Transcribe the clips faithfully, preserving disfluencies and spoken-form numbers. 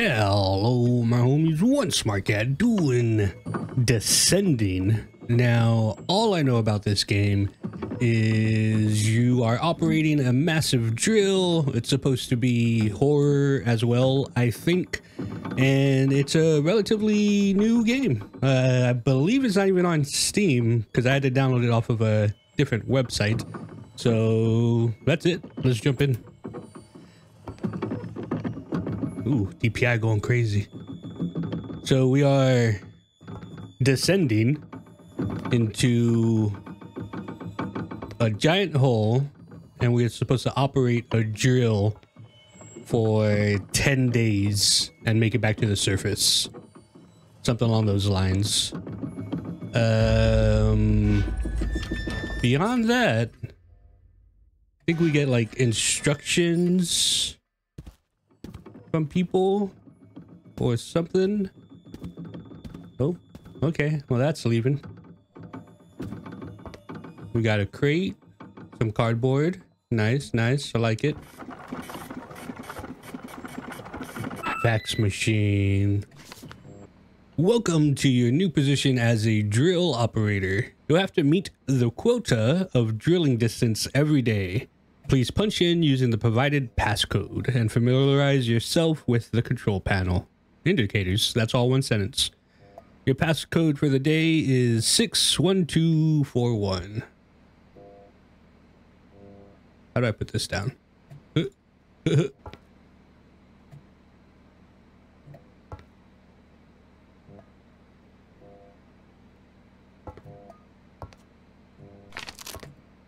Hello, my homies. One Smart Cat doing Descending. Now, all I know about this game is you are operating a massive drill. It's supposed to be horror as well, I think. And it's a relatively new game. Uh, I believe it's not even on Steam because I had to download it off of a different website. So that's it. Let's jump in. Ooh, D P I going crazy. So we are descending into a giant hole, and we're supposed to operate a drill for ten days and make it back to the surface. Something along those lines. Um, beyond that, I think we get like instructions from people or something. Oh, okay. Well, that's leaving. We got a crate, some cardboard. Nice, nice. I like it. Fax machine. Welcome to your new position as a drill operator. You'll have to meet the quota of drilling distance every day. Please punch in using the provided passcode and familiarize yourself with the control panel. Indicators, that's all one sentence. Your passcode for the day is six one two four one. How do I put this down?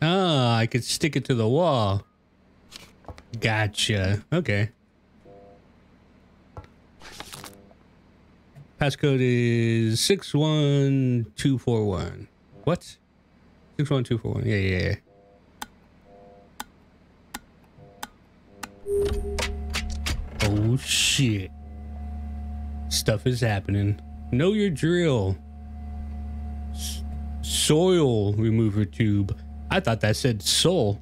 Ah, I could stick it to the wall. Gotcha. Okay. Passcode is six one two four one. What? six one two four one. Yeah, yeah, yeah. Oh, shit. Stuff is happening. Know your drill. S- soil remover tube. I thought that said soul.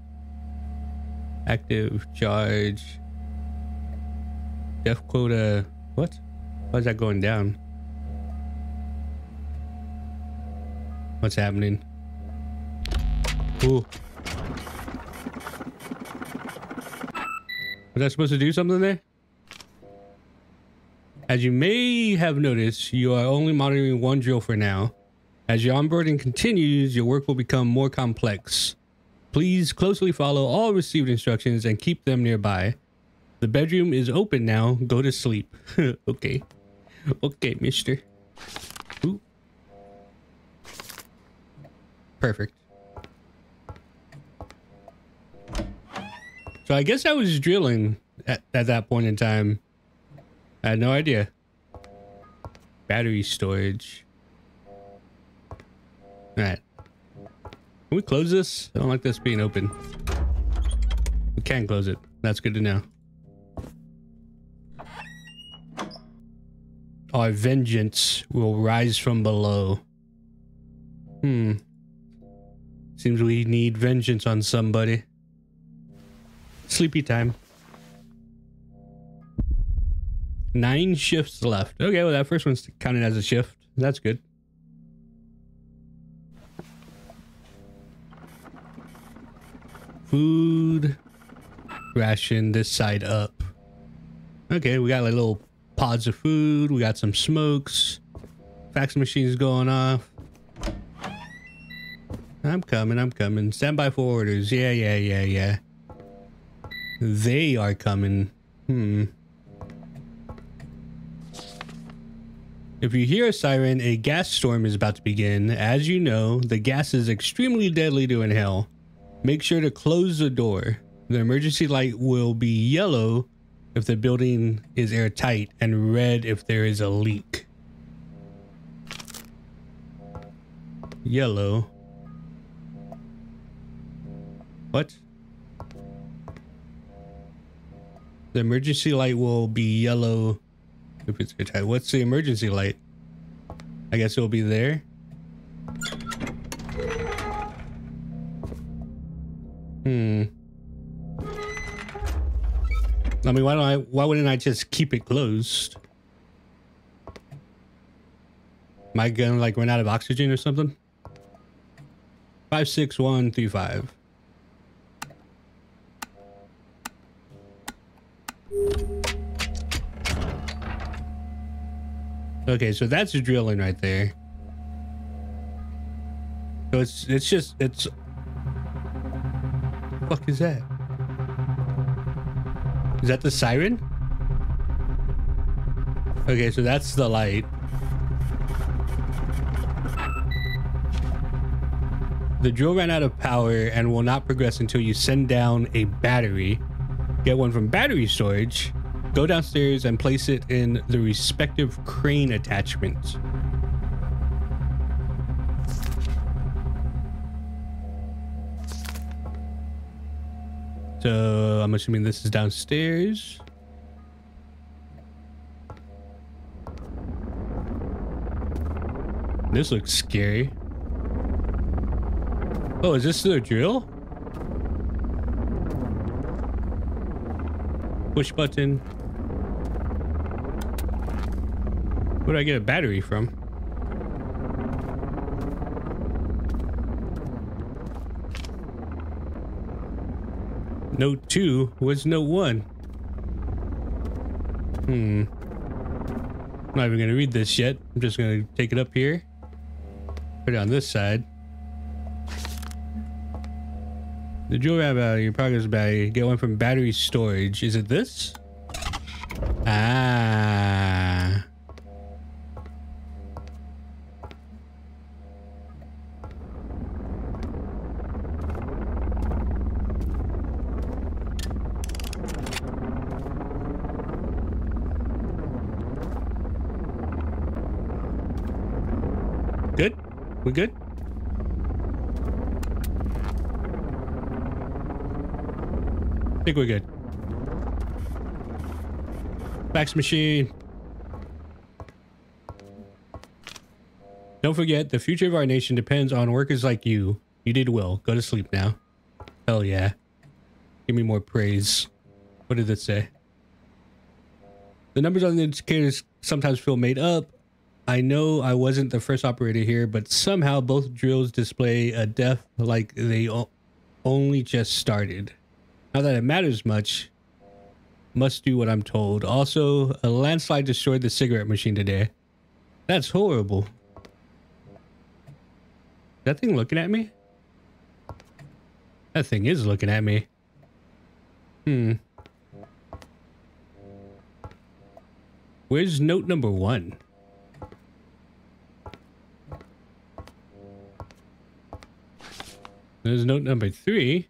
Active charge. Def quota. What? Why is that going down? What's happening? Ooh. Was I supposed to do something there? As you may have noticed, you are only monitoring one drill for now. As your onboarding continues, your work will become more complex. Please closely follow all received instructions and keep them nearby. The bedroom is open now. Go to sleep. Okay. Okay, mister. Ooh. Perfect. So I guess I was drilling at, at that point in time. I had no idea. Battery storage. Alright. Can we close this? I don't like this being open. We can close it. That's good to know. Our vengeance will rise from below. Hmm. Seems we need vengeance on somebody. Sleepy time. Nine shifts left. Okay, well that first one's counted as a shift. That's good. Food ration this side up. Okay, we got like little pods of food. We got some smokes. Fax machines going off. I'm coming. I'm coming. Stand by for orders. Yeah, yeah, yeah, yeah. They are coming. Hmm. If you hear a siren, a gas storm is about to begin. As you know, the gas is extremely deadly to inhale. Make sure to close the door. The emergency light will be yellow if the building is airtight and red if there is a leak. Yellow. What? The emergency light will be yellow if it's airtight. What's the emergency light? I guess it'll be there. Hmm. I mean, why don't I, why wouldn't I just keep it closed? Am I gonna like run out of oxygen or something? five six one three five. Okay, so that's a drilling right there. So it's it's just it's. What the fuck is that? Is that the siren? Okay, so that's the light. The drill ran out of power and will not progress until you send down a battery. Get one from battery storage. Go downstairs and place it in the respective crane attachments. So I'm assuming this is downstairs. This looks scary. Oh, is this the drill? Push button. Where do I get a battery from? Note two was note one. Hmm. I'm not even gonna read this yet. I'm just gonna take it up here. Put it on this side. The drill ran out of your progress battery. Get one from battery storage. Is it this? Ah. Good? We good? I think we're good. Fax machine. Don't forget, the future of our nation depends on workers like you. You did well. Go to sleep now. Hell yeah. Give me more praise. What did it say? The numbers on the indicators sometimes feel made up. I know I wasn't the first operator here, but somehow both drills display a depth like they only just started. Not that it matters much. Must do what I'm told. Also, a landslide destroyed the cigarette machine today. That's horrible. That thing looking at me? That thing is looking at me. Hmm. Where's note number one? There's note number three.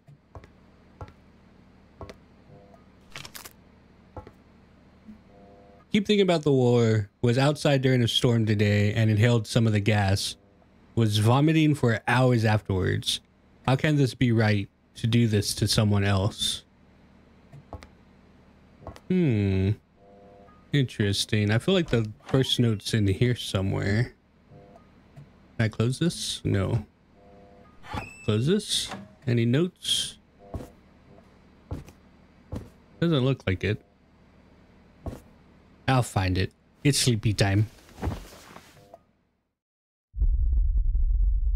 Keep thinking about the war. Was outside during a storm today and inhaled some of the gas. Was vomiting for hours afterwards. How can this be right to do this to someone else? Hmm. Interesting. I feel like the first note's in here somewhere. Can I close this? No. Close this. Any notes? Doesn't look like it. I'll find it. It's sleepy time.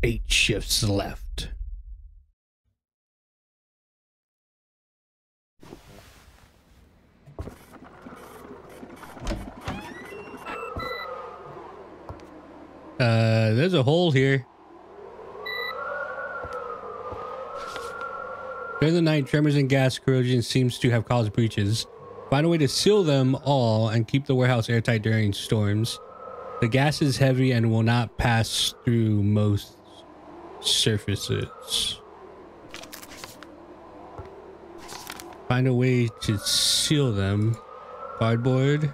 Eight shifts left. Uh, there's a hole here. During the night, tremors and gas corrosion seems to have caused breaches. Find a way to seal them all and keep the warehouse airtight during storms. The gas is heavy and will not pass through most surfaces. Find a way to seal them. Cardboard.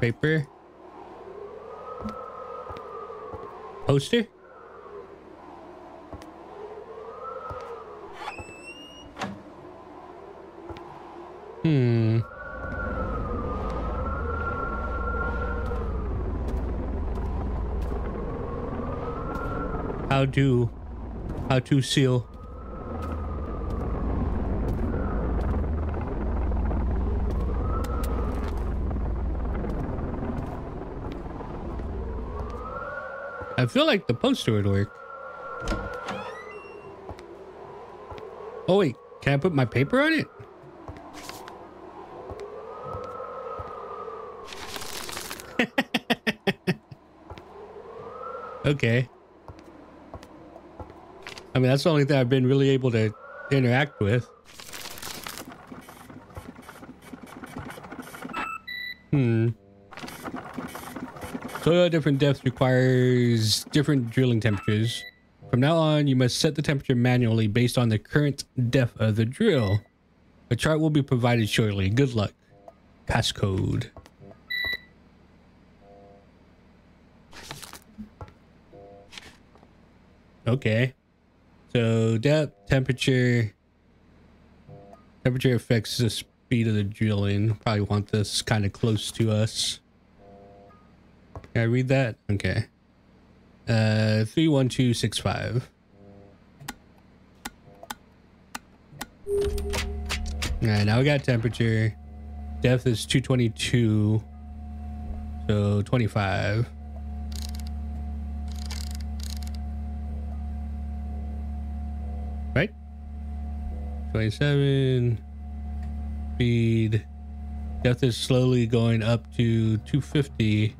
Paper. Poster? Hmm. How do, how to seal? I feel like the poster would work. Oh wait, can I put my paper on it? Okay. I mean, that's the only thing I've been really able to interact with. Hmm. Soil at different depths requires different drilling temperatures. From now on, you must set the temperature manually based on the current depth of the drill. A chart will be provided shortly. Good luck. Passcode. Okay. So depth, temperature. Temperature affects the speed of the drilling. Probably want this kind of close to us. Can I read that? Okay. Uh, three one two six five. All right, now we got temperature. Depth is two twenty two. So twenty five. Right? Twenty seven. Speed. Depth is slowly going up to two fifty.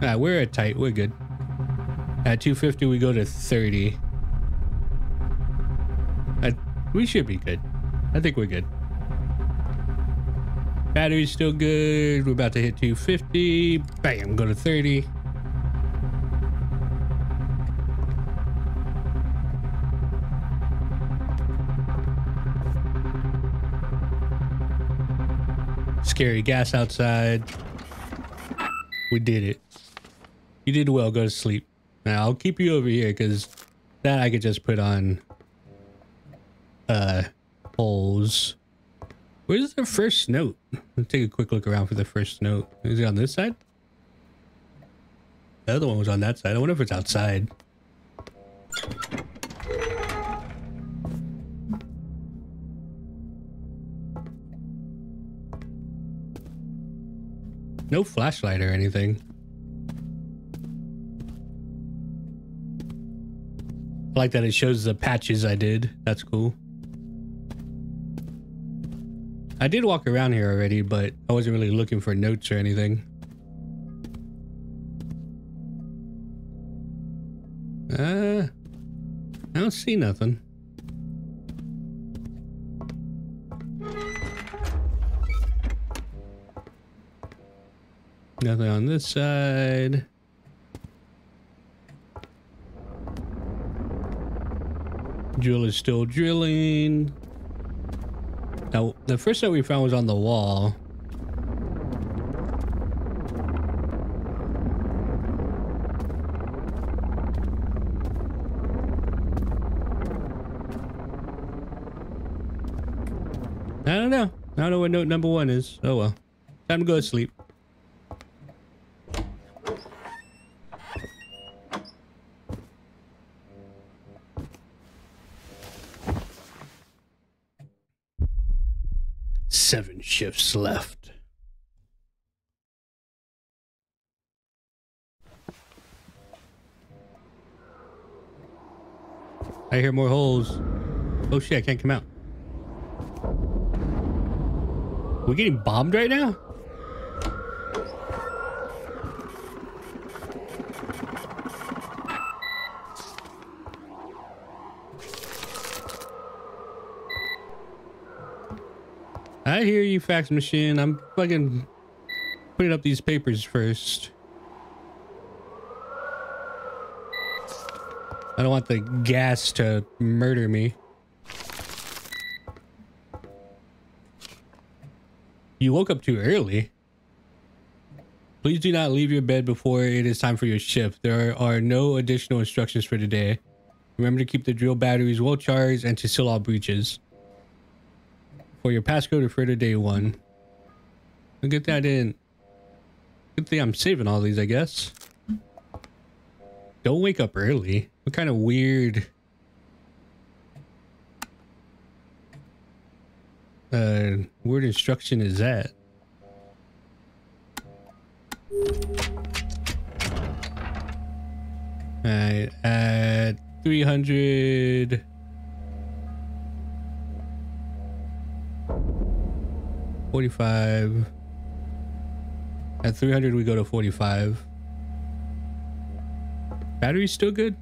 Nah, we're at tight. We're good. At two fifty, we go to thirty. I, we should be good. I think we're good. Battery's still good. We're about to hit two fifty. Bam, go to thirty. Scary gas outside. We did it. You did well. Go to sleep. Now I'll keep you over here because that I could just put on uh, holes. Where's the first note? Let's take a quick look around for the first note. Is it on this side? The other one was on that side. I wonder if it's outside. No flashlight or anything. I like that it shows the patches I did. That's cool. I did walk around here already, but I wasn't really looking for notes or anything. Uh, I don't see nothing. Nothing on this side. Drill is still drilling. Now, the first note we found was on the wall. I don't know. I don't know what note number one is. Oh well. Time to go to sleep. Seven shifts left. I hear more holes. Oh shit, I can't come out. We're getting bombed right now? I hear you, fax machine. I'm fucking putting up these papers first. I don't want the gas to murder me. You woke up too early. Please do not leave your bed before it is time for your shift. There are no additional instructions for today. Remember to keep the drill batteries well charged and to seal all breaches. For your passcode, refer to day one. I'll get that in. Good thing I'm saving all these, I guess. Don't wake up early. What kind of weird uh weird instruction is that? Alright, uh, three hundred. forty-five. At three hundred, we go to forty-five. Battery's still good?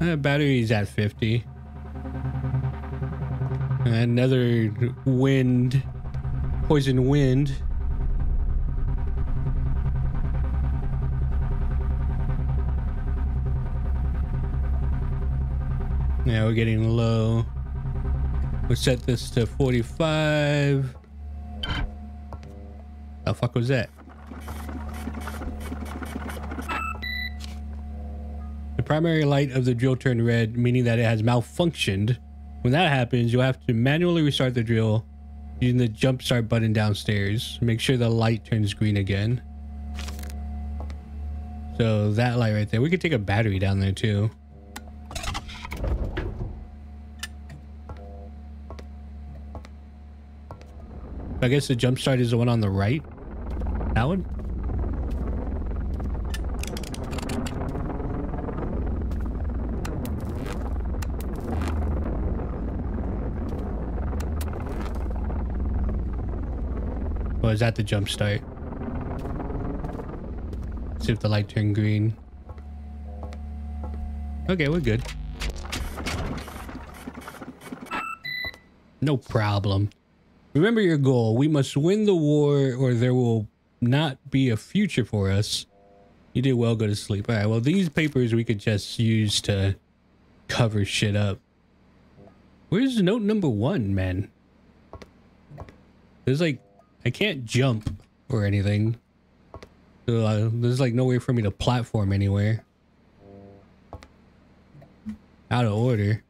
Uh, battery's at fifty. Another wind. Poison wind. Yeah, we're getting low. We'll set this to forty-five. The fuck was that? The primary light of the drill turned red, meaning that it has malfunctioned. When that happens, you'll have to manually restart the drill using the jump start button downstairs. Make sure the light turns green again. So that light right there, we could take a battery down there too. I guess the jump start is the one on the right. That one? Or is that the jump start? Let's see if the light turned green. Okay, we're good. No problem. Remember your goal. We must win the war or there will not be a future for us. You did well. Go to sleep. All right. Well, these papers we could just use to cover shit up. Where's note number one, man? There's like, I can't jump or anything. So, uh, there's like no way for me to platform anywhere. Out of order.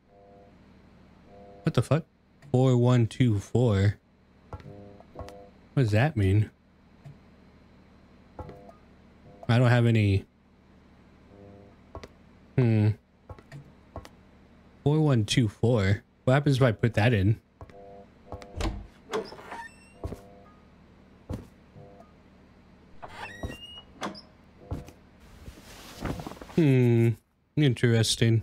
What the fuck? four one two four. What does that mean? I don't have any. Hmm. four one two four. What happens if I put that in? Hmm. Interesting.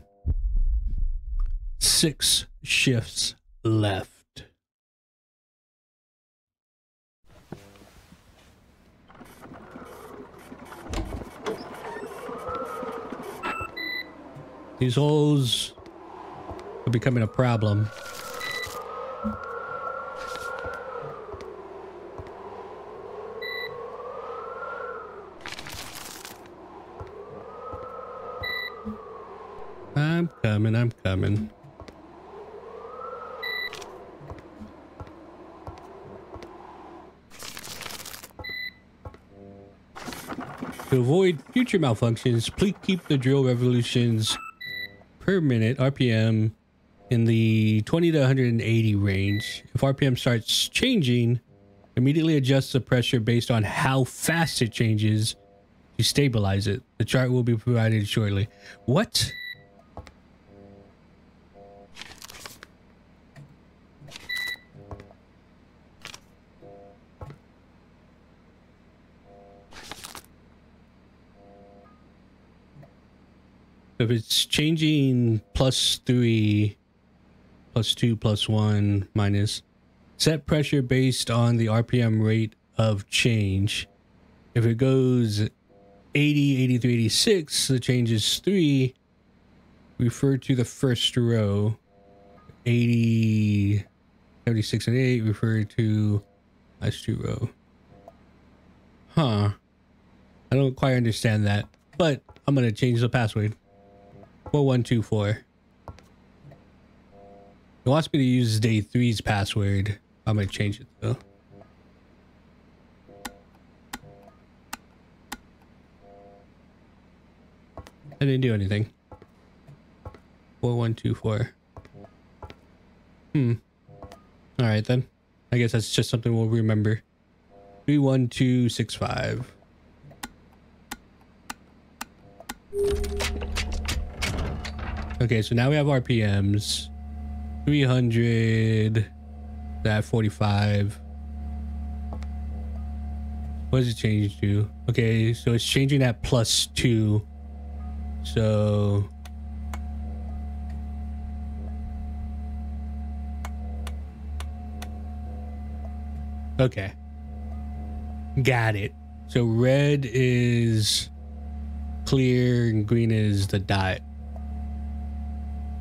Six shifts left. These holes are becoming a problem. I'm coming, I'm coming. To avoid future malfunctions, please keep the drill revolutions per minute R P M in the twenty to one hundred eighty range. If R P M starts changing, immediately adjust the pressure based on how fast it changes to stabilize it. The chart will be provided shortly. What? If it's changing plus three, plus two, plus one, minus, set pressure based on the R P M rate of change. If it goes eighty, eighty-three, eighty-six, the change is three. Refer to the first row. eighty, seventy-six, and eight, refer to last two row. Huh. I don't quite understand that, but I'm going to change the password. four one two four. It wants me to use day three's password. I'm gonna change it though. I didn't do anything. four one two four. Hmm. All right then. I guess that's just something we'll remember. three one two six five. Okay, so now we have R P Ms. three hundred. That forty-five. What does it change to? Okay, so it's changing at plus two. So okay, got it. So red is clear and green is the dot.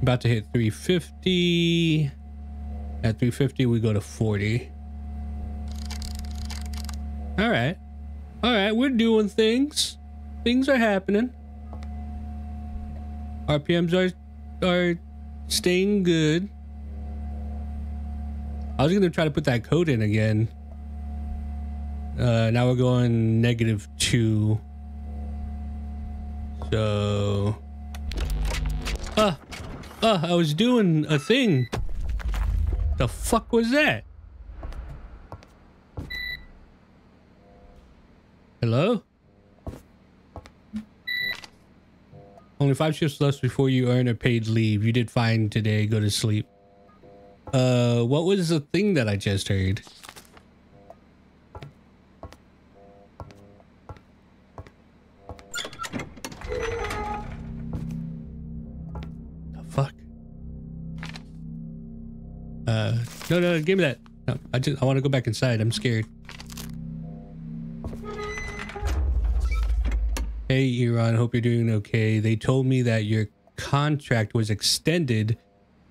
About to hit three fifty. At three fifty we go to forty. All right, all right, we're doing things. Things are happening. R P Ms are are staying good. I was gonna try to put that code in again. Uh, now we're going negative two. So, ah, ah, I was doing a thing. The fuck was that? Hello? Only five shifts left before you earn a paid leave. You did fine today. Go to sleep. Uh, what was the thing that I just heard? The fuck? Uh, no, no, give me that. No, I just, I want to go back inside. I'm scared. Hey, Iran, hope you're doing okay. They told me that your contract was extended,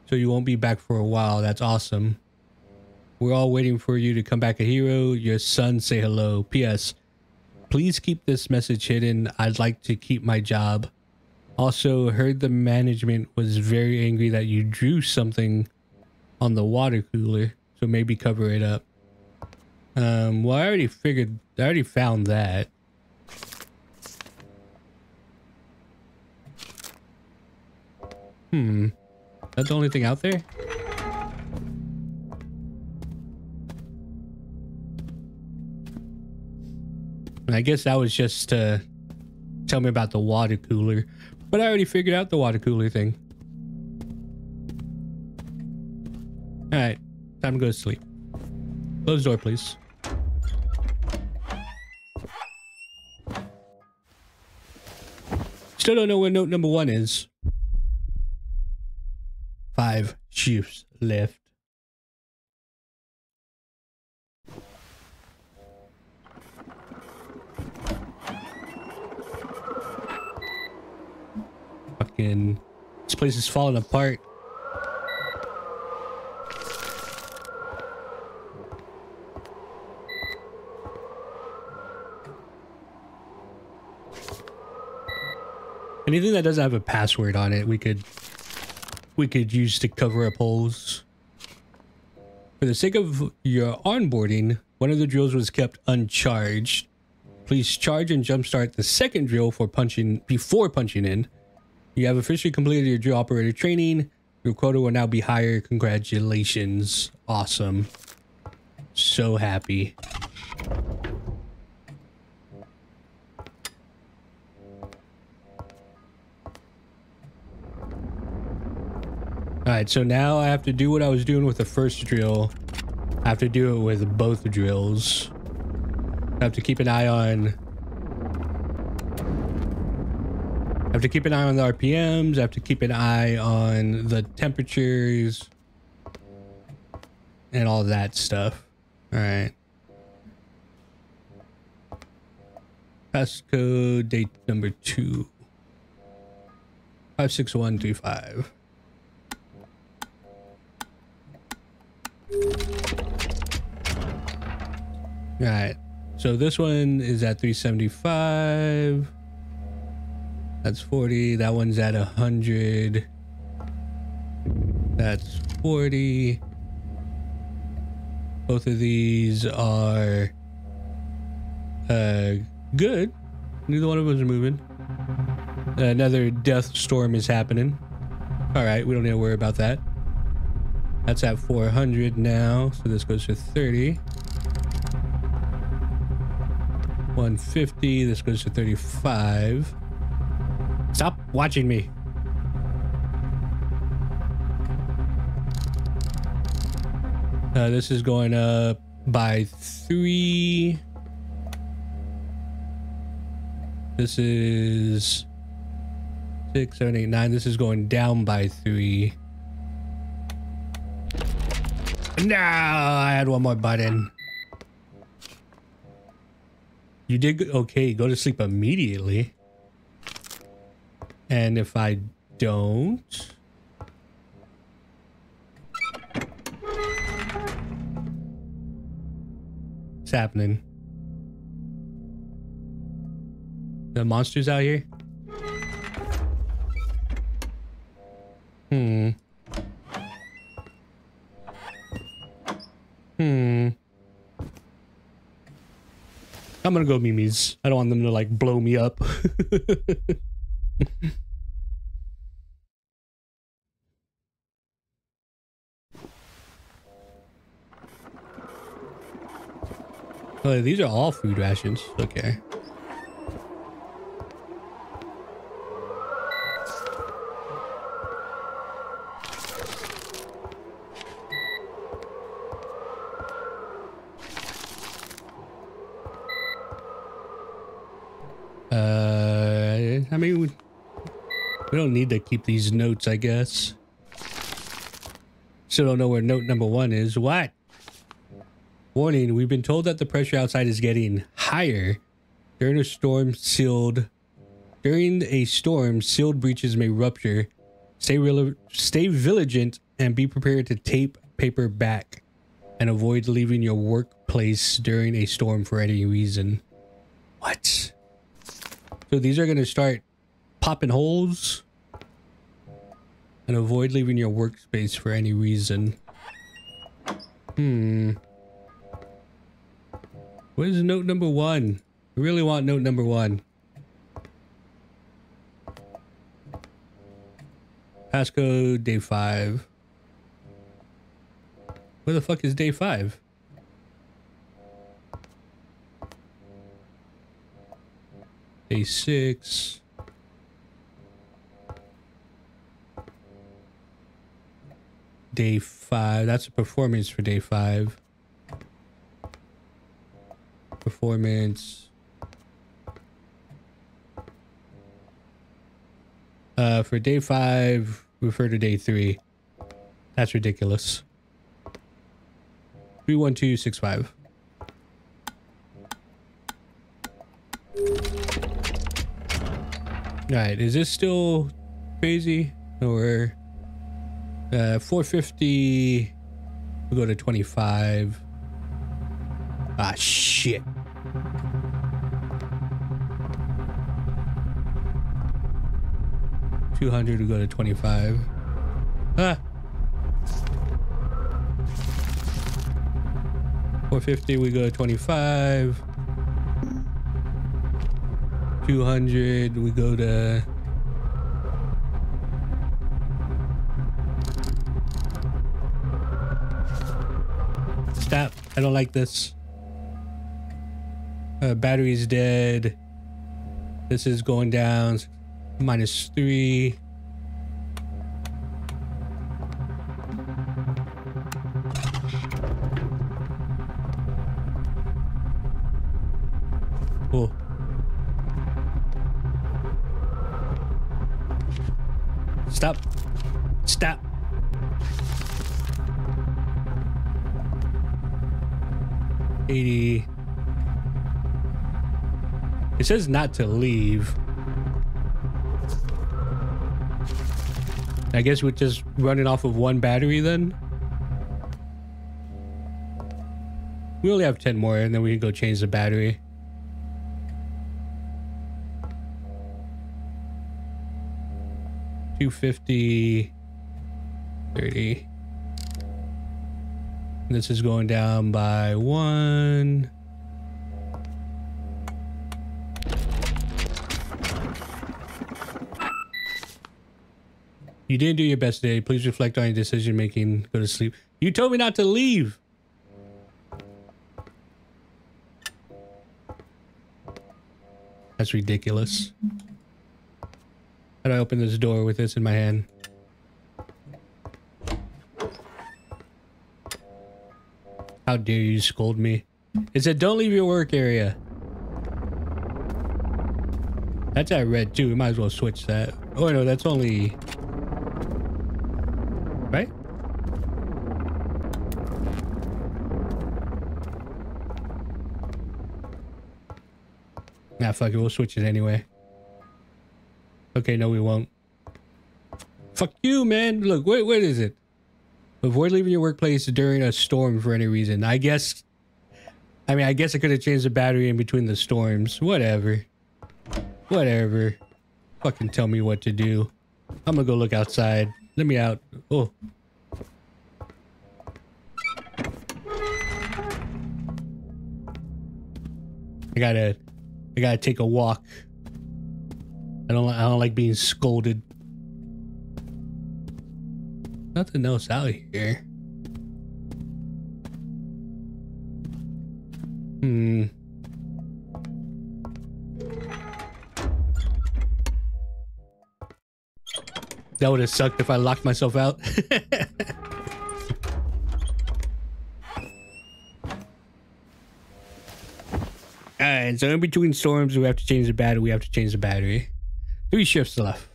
so you won't be back for a while. That's awesome. We're all waiting for you to come back a hero. Your son, say hello. P S Please keep this message hidden. I'd like to keep my job. Also, heard the management was very angry that you drew something on the water cooler, so maybe cover it up. Um, well, I already figured, I already found that. Hmm. That's the only thing out there? And I guess that was just to tell me about the water cooler. But I already figured out the water cooler thing. Alright. Time to go to sleep. Close the door, please. Still don't know where note number one is. Five shifts left. Fucking, this place is falling apart. Anything that doesn't have a password on it, we could we could use to cover up holes. For the sake of your onboarding, one of the drills was kept uncharged. Please charge and jumpstart the second drill for punching before punching in. You have officially completed your drill operator training. Your quota will now be higher. Congratulations. Awesome. So happy. Alright, so now I have to do what I was doing with the first drill. I have to do it with both drills. I have to keep an eye on... I have to keep an eye on the R P Ms. I have to keep an eye on the temperatures. And all that stuff. Alright. Passcode date number two. five six one three five. All right, so this one is at three seventy-five. That's forty. That one's at one hundred. That's forty. Both of these are uh, good. Neither one of us are moving. Another death storm is happening. All right, we don't need to worry about that. That's at four hundred now, so this goes to thirty. one fifty, this goes to thirty-five. Stop watching me. Uh, this is going up by three. This is six, seven, eight, nine. This is going down by three. No, I had one more button. You did okay. Go to sleep immediately. And if I don't, what's happening? The monsters out here. Hmm. Hmm. I'm gonna go Mimi's. I don't want them to like blow me up. Oh, these are all food rations. Okay. Uh, I mean, we, we don't need to keep these notes, I guess. Still don't know where note number one is. What? Warning, we've been told that the pressure outside is getting higher. During a storm sealed... During a storm, sealed breaches may rupture. Stay real, stay vigilant and be prepared to tape paper back. And avoid leaving your workplace during a storm for any reason. What? So these are going to start popping holes and avoid leaving your workspace for any reason. Hmm. Where's note number one? I really want note number one. Passcode day five. Where the fuck is day five? Day six. Day five. That's a performance for day five. Performance. Uh, for day five, refer to day three. That's ridiculous. three one two six five. All right, is this still crazy or uh, four fifty? We'll go to twenty-five. Ah, shit. two hundred, we'll go to twenty-five. Ah. four fifty, we go to twenty-five. two hundred, we go to stop. I don't like this. Uh, battery's dead. This is going down. Minus three. Cool. Stop. Stop. eighty. It says not to leave. I guess we're just running off of one battery then. We only have ten more and then we can go change the battery. two fifty, thirty. This is going down by one. You didn't do your best today. Please reflect on your decision making. Go to sleep. You told me not to leave. That's ridiculous. How do I open this door with this in my hand? How dare you scold me? It said don't leave your work area. That's at red too. We might as well switch that. Oh no, that's only right. Nah, fuck it. We'll switch it anyway. Okay, no, we won't. Fuck you, man. Look, wait, what is it? Avoid leaving your workplace during a storm for any reason. I guess. I mean, I guess I could have changed the battery in between the storms. Whatever. Whatever. Fucking tell me what to do. I'm gonna go look outside. Let me out. Oh. I gotta. I gotta take a walk. I don't. I don't like being scolded. Nothing else out here. Hmm. That would have sucked if I locked myself out. Alright, so in between storms, we have to change the battery. We have to change the battery. Three shifts left.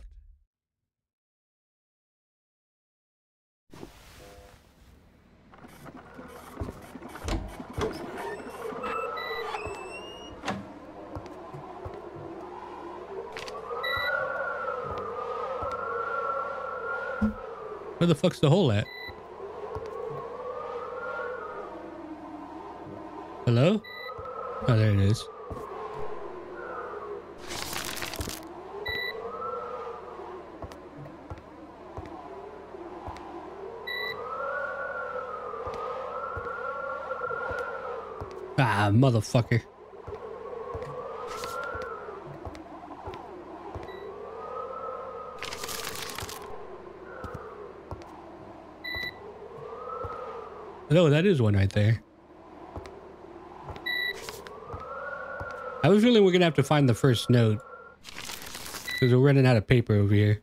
Where the fuck's the hole at? Hello? Oh, there it is. Ah, motherfucker. No, that is one right there. I have a feeling we're gonna have to find the first note because we're running out of paper over here.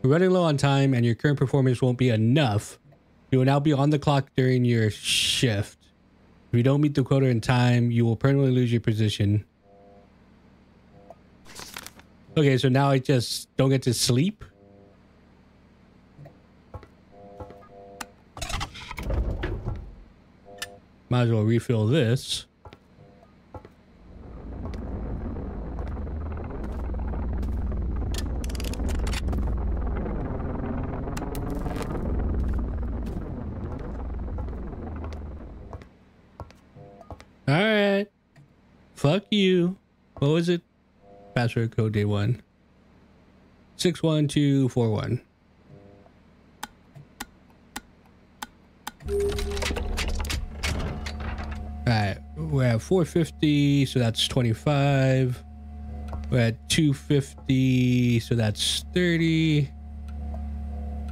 We're running low on time and your current performance won't be enough. You will now be on the clock during your shift. If you don't meet the quota in time, you will permanently lose your position. Okay, so now I just don't get to sleep. Might as well refill this. All right. Fuck you. What was it? Password code day one. six one two four one. Alright, we're at four fifty, so that's twenty-five. We're at two fifty, so that's thirty.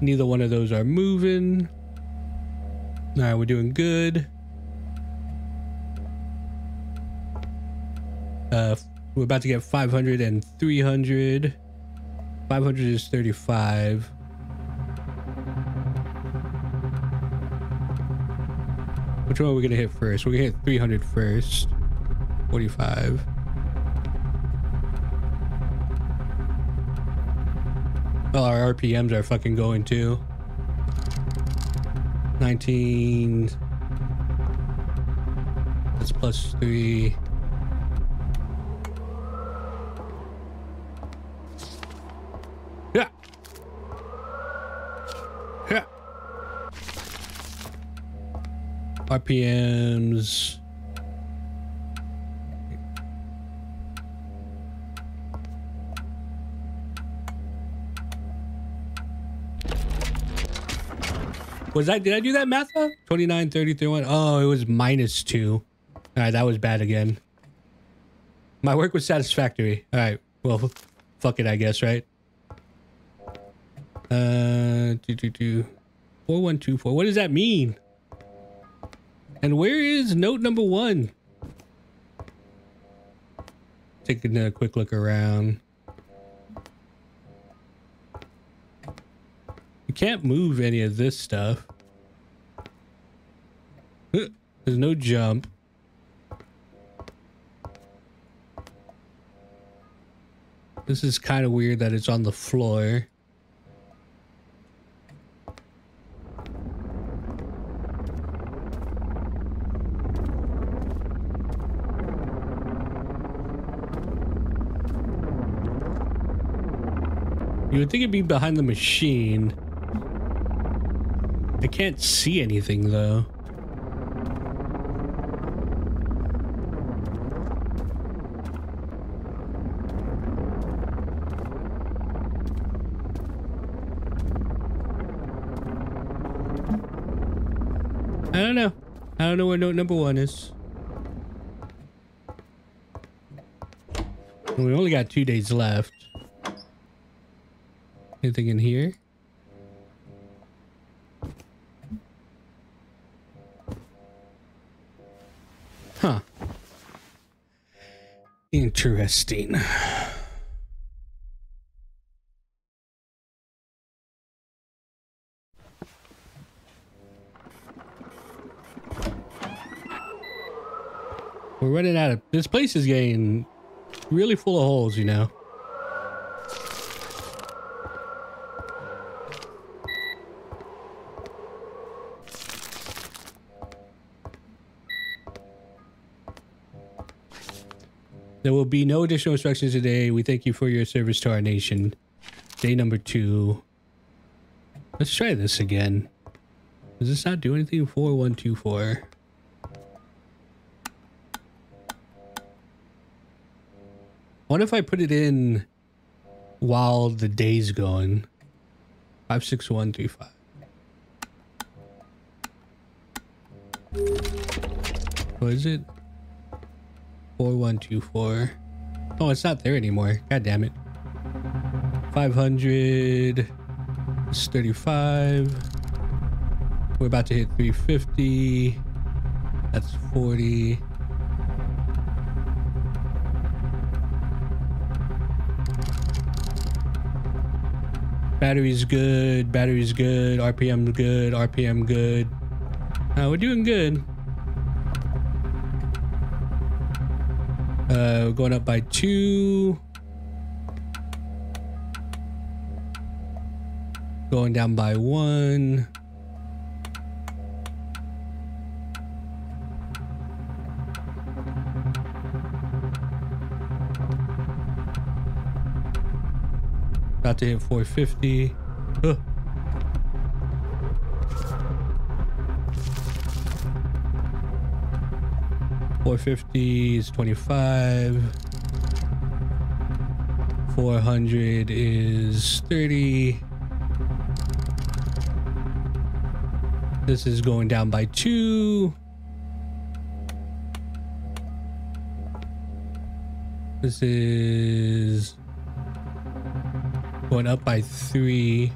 Neither one of those are moving. Alright, we're doing good. Uh, we're about to get five hundred and three hundred. five hundred is thirty-five. Which one are we gonna hit first? We're gonna hit three hundred first. forty-five. Well, our R P Ms are fucking going too. nineteen. That's plus three. Yeah. Yeah. R P Ms. Was that, did I do that math up? twenty-nine, thirty, thirty-one. Oh, it was minus two. All right, that was bad again. My work was satisfactory. All right, well, fuck it, I guess, right? Uh, two, two, two. four one two four. What does that mean? And where is note number one? Taking a quick look around. You can't move any of this stuff. There's no jump. This is kind of weird that it's on the floor. You would think it'd be behind the machine. I can't see anything though. I don't know. I don't know where note number one is. And we only got two days left. Anything in here? Huh. Interesting. We're running out of... This place is getting really full of holes, you know. There will be no additional instructions today. We thank you for your service to our nation. Day number two. Let's try this again. Does this not do anything? four one two four. What if I put it in while the day's going? five six one three five. What is it? four one two four. Oh, it's not there anymore. God damn it. five hundred. It's thirty-five. We're about to hit three fifty. That's forty. Battery's good. Battery's good. R P M good. R P M good. Uh, we're doing good. Uh, going up by two. Going down by one. About to hit four fifty. Huh. four fifty is twenty-five. four hundred is thirty. This is going down by two. This is going up by three.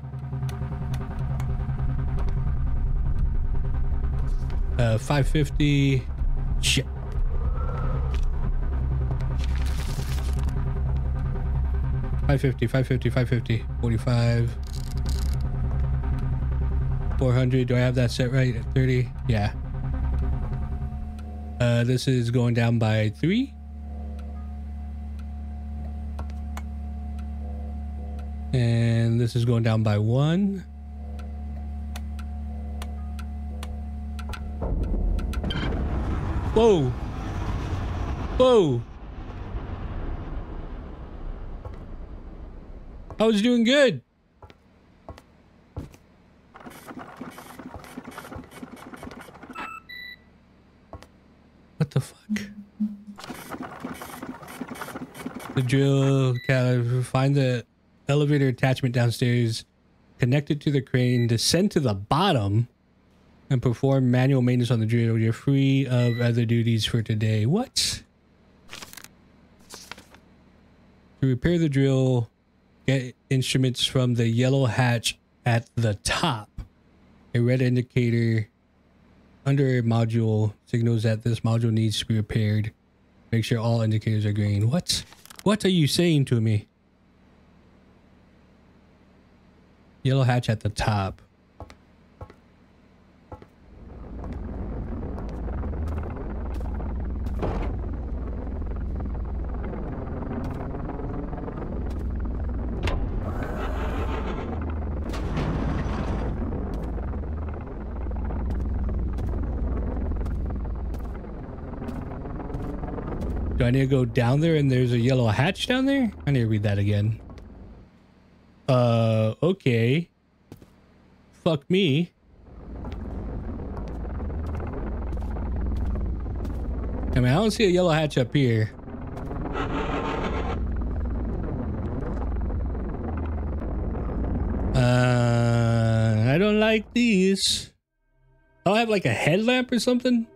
Uh, five fifty. Shit. five fifty, five fifty, five fifty, forty-five, four hundred. Do I have that set right? thirty? Yeah. Uh, this is going down by three. And this is going down by one. Whoa. Whoa. I was doing good. What the fuck? The drill, find the elevator attachment downstairs, connect it to the crane, descend to the bottom, and perform manual maintenance on the drill. You're free of other duties for today. What? To repair the drill, get instruments from the yellow hatch at the top. A red indicator under a module signals that this module needs to be repaired. Make sure all indicators are green. What? What are you saying to me? Yellow hatch at the top. Do I need to go down there and there's a yellow hatch down there? I need to read that again. Uh, okay. Fuck me. I mean, I don't see a yellow hatch up here. Uh, I don't like these. I'll have like a headlamp or something.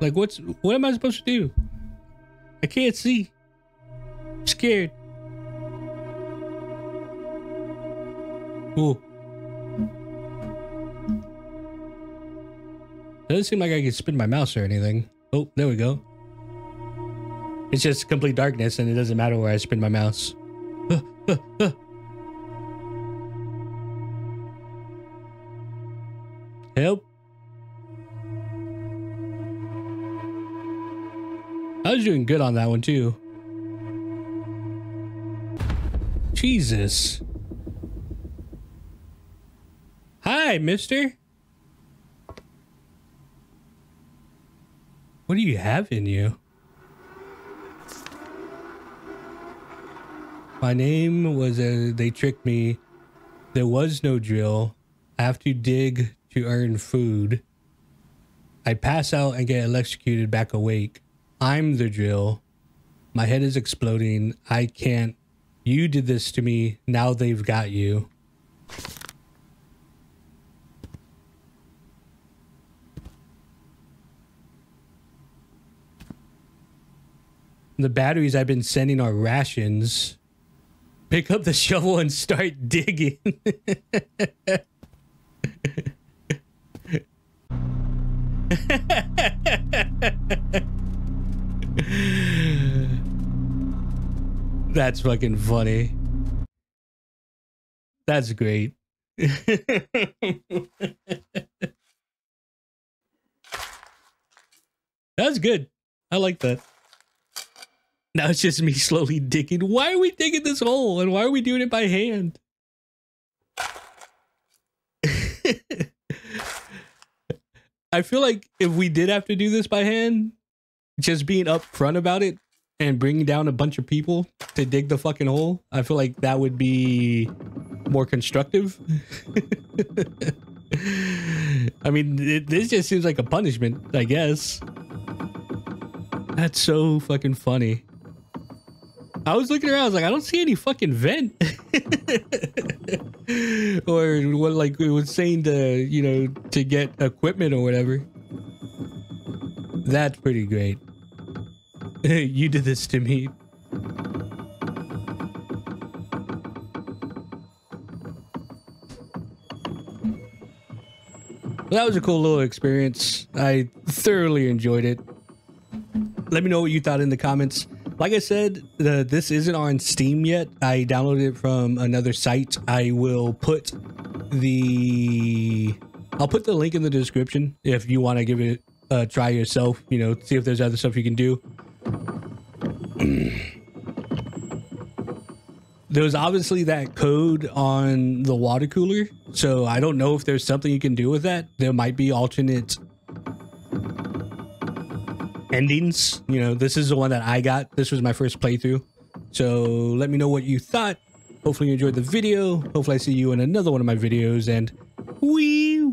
Like what's, what am I supposed to do? I can't see. I'm scared. Ooh. Doesn't seem like I can spin my mouse or anything. Oh, there we go. It's just complete darkness and it doesn't matter where I spin my mouse. Uh, uh, uh. Help. I was doing good on that one too. Jesus. Hi, mister. What do you have in you? My name was, uh, they tricked me. There was no drill. I have to dig to earn food. I pass out and get electrocuted back awake. I'm the drill. My head is exploding. I can't. You did this to me. Now they've got you. The batteries I've been sending are rations. Pick up the shovel and start digging. That's fucking funny. That's great. That's good. I like that. Now it's just me slowly digging. Why are we digging this hole? And why are we doing it by hand? I feel like if we did have to do this by hand, just being upfront about it and bringing down a bunch of people to dig the fucking hole, I feel like that would be more constructive. I mean, it, this just seems like a punishment, I guess. That's so fucking funny. I was looking around, I was like, I don't see any fucking vent. Or what, like we was saying to, you know, to get equipment or whatever. That's pretty great. You did this to me. That was a cool little experience. I thoroughly enjoyed it. Let me know what you thought in the comments. Like I said, the, this isn't on Steam yet. I downloaded it from another site. I will put the... I'll put the link in the description if you want to give it a try yourself. You know, see if there's other stuff you can do. There was obviously that code on the water cooler. So I don't know if there's something you can do with that. There might be alternate... endings. You know, this is the one that I got. This was my first playthrough. So let me know what you thought. Hopefully you enjoyed the video. Hopefully I see you in another one of my videos, and we